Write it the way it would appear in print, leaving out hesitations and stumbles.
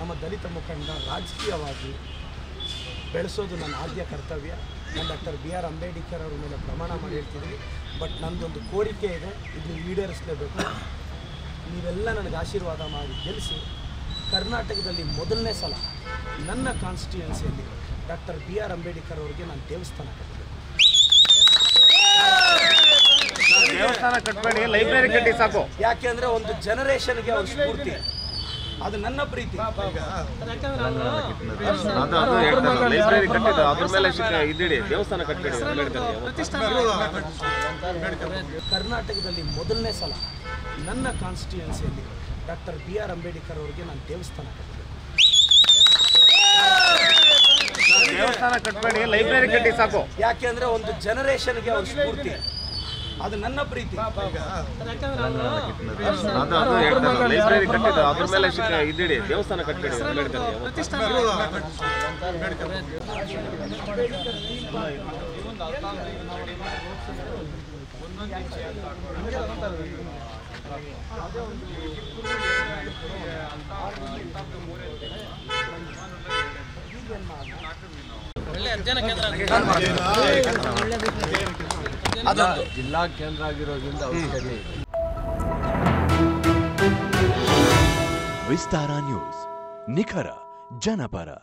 ನಮ್ಮ ದಲಿತ ಮುಖಂಡ ರಾಜಕೀಯವಾಗಿ ಬೆಳೆಸೋದು ನನ್ನ ಆದ್ಯ ಕರ್ತವ್ಯ। ನಾನು ಡಾಕ್ಟರ್ ಬಿ ಆರ್ ಅಂಬೇಡ್ಕರ್ ಅವರ ಮೇಲೆ ಪ್ರಮಾಣ ಮಾಡಿ ಹೇಳ್ತಿದ್ದೀನಿ। ಬಟ್ ನಂದೊಂದು ಕೋರಿಕೆ ಇದೆ, ಇದನ್ನು ಈಡೇರಿಸಲೇಬೇಕು। ನೀವೆಲ್ಲ ನನಗೆ ಆಶೀರ್ವಾದ ಮಾಡಿ ಗೆಲ್ಲಿಸಿ। ಕರ್ನಾಟಕದಲ್ಲಿ ಮೊದಲನೇ ಸಲ ನನ್ನ ಕಾನ್ಸ್ಟಿಟ್ಯೂನ್ಸಿಯಲ್ಲಿ ಡಾಕ್ಟರ್ ಬಿ ಆರ್ ಅಂಬೇಡ್ಕರ್ ಅವರಿಗೆ ನಾನು ದೇವಸ್ಥಾನ ಕಟ್ಟಿ ದೇವಸ್ಥಾನ ಕಟ್ಟಬೇಡಿ, ಲೈಬ್ರರಿ ಕಟ್ಟಿ ಸಾಕು। ಯಾಕೆಂದರೆ ಒಂದು ಜನರೇಷನ್ಗೆ ಅವ್ರ ಸ್ಫೂರ್ತಿ, ಅದು ನನ್ನ ಪ್ರೀತಿ। ಲೈಬ್ರರಿ ಕಟ್ಟಿದ ಅದ್ರ ಮೇಲೆ ಇದ್ದೀಡಿ, ದೇವಸ್ಥಾನ ಕಟ್ಟಬೇಡಿ। ಕರ್ನಾಟಕದಲ್ಲಿ ಮೊದಲನೇ ಸಲ ನನ್ನ ಕಾನ್ಸ್ಟಿಟ್ಯೂನ್ಸಿಯಲ್ಲಿ ಡಾಕ್ಟರ್ ಬಿ ಆರ್ ಅಂಬೇಡ್ಕರ್ ಅವರಿಗೆ ನಾನು ದೇವಸ್ಥಾನ ಕಟ್ಟಿ ದೇವಸ್ಥಾನ ಕಟ್ಟಬೇಡಿ, ಲೈಬ್ರರಿ ಕಟ್ಟಿ ಸಾಕು। ಯಾಕೆಂದರೆ ಒಂದು ಜನರೇಷನ್ಗೆ ಅವ್ರ ಸ್ಫೂರ್ತಿ, ಅದು ನನ್ನ ಪ್ರೀತಿ। ಲೈಬ್ರರಿ ಕಟ್ಟಿದ ಅದ್ರ ಮೇಲೆ ಇದ್ದೀಡಿ, ದೇವಸ್ಥಾನ ಕಟ್ಟಬೇಡಿ। ಒಳ್ಳೆ ಅಧ್ಯಯನ ಕೇಂದ್ರ ಜಿಲ್ಲಾ ಕೇಂದ್ರ ಆಗಿರೋದ್ರಿಂದ ಅವಶ್ಯಕತೆ ಇದೆ। ವಿಸ್ತಾರ ನ್ಯೂಸ್, ನಿಖರ ಜನಪರ।